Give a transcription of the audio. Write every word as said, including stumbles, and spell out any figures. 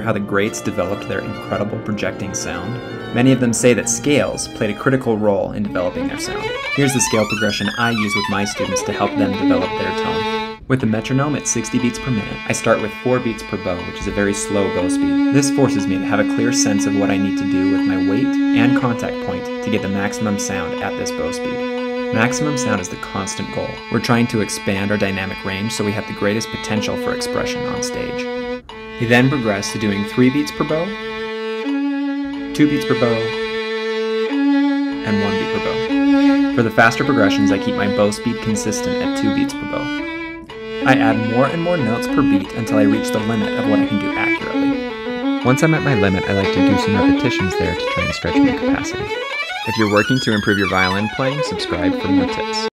remember how the greats developed their incredible projecting sound? Many of them say that scales played a critical role in developing their sound. Here's the scale progression I use with my students to help them develop their tone. With the metronome at sixty beats per minute, I start with four beats per bow, which is a very slow bow speed. This forces me to have a clear sense of what I need to do with my weight and contact point to get the maximum sound at this bow speed. Maximum sound is the constant goal. We're trying to expand our dynamic range so we have the greatest potential for expression on stage. We then progress to doing three beats per bow, two beats per bow, and one beat per bow. For the faster progressions, I keep my bow speed consistent at two beats per bow. I add more and more notes per beat until I reach the limit of what I can do accurately. Once I'm at my limit, I like to do some repetitions there to try and stretch my capacity. If you're working to improve your violin playing, subscribe for more tips.